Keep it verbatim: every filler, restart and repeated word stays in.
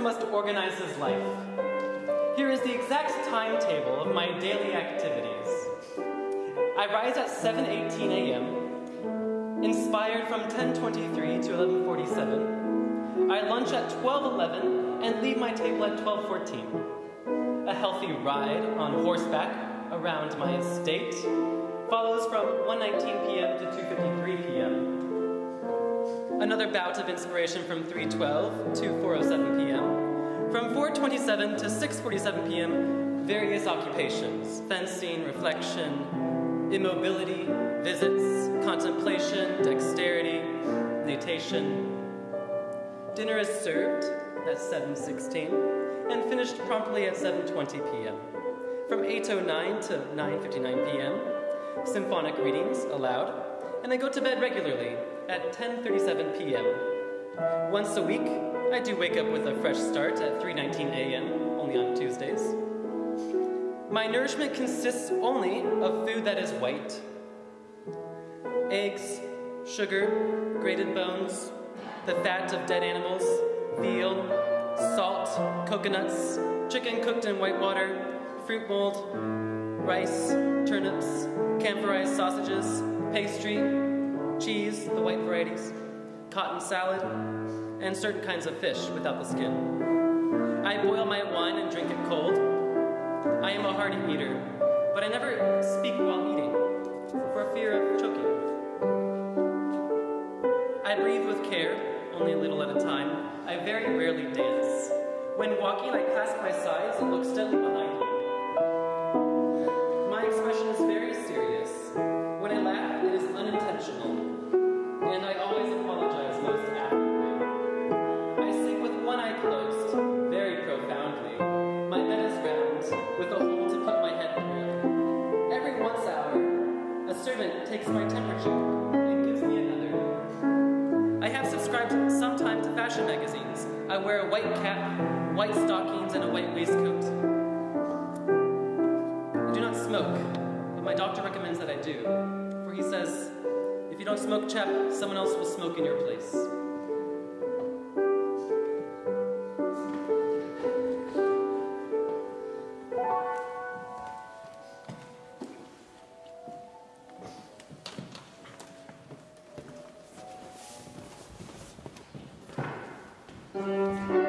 Must organize his life. Here is the exact timetable of my daily activities. I rise at seven eighteen a m, inspired from ten twenty-three to eleven forty-seven. I lunch at twelve eleven and leave my table at twelve fourteen. A healthy ride on horseback around my estate follows from one nineteen p m to two fifty-three p m Another bout of inspiration from three twelve to four oh seven p m From four twenty-seven to six forty-seven p m, various occupations: fencing, reflection, immobility, visits, contemplation, dexterity, natation. Dinner is served at seven sixteen and finished promptly at seven twenty p m From eight oh nine to nine fifty-nine p m, symphonic readings allowed, and I go to bed regularly at ten thirty-seven p m Once a week, I do wake up with a fresh start at three nineteen a m, only on Tuesdays. My nourishment consists only of food that is white: eggs, sugar, grated bones, the fat of dead animals, veal, salt, coconuts, chicken cooked in white water, fruit mold, rice, turnips, camphorized sausages, pastry, cheese, the white varieties, cotton salad, and certain kinds of fish without the skin. I boil my wine and drink it cold. I am a hearty eater, but I never speak while eating, for fear of choking. I breathe with care, only a little at a time. I very rarely dance. When walking, I cast my sides and look steadily behind me. My expression is very serious. When I laugh, it is unintentional, and I always apologize most afterward. I sleep with one eye closed, very profoundly. My bed is round, with a hole to put my head through. Every once hour, a servant takes my temperature and gives me another. I have subscribed sometime to fashion magazines. I wear a white cap, white stockings, and a white waistcoat. I do not smoke. My doctor recommends that I do, for he says, if you don't smoke, chap, someone else will smoke in your place. Mm-hmm.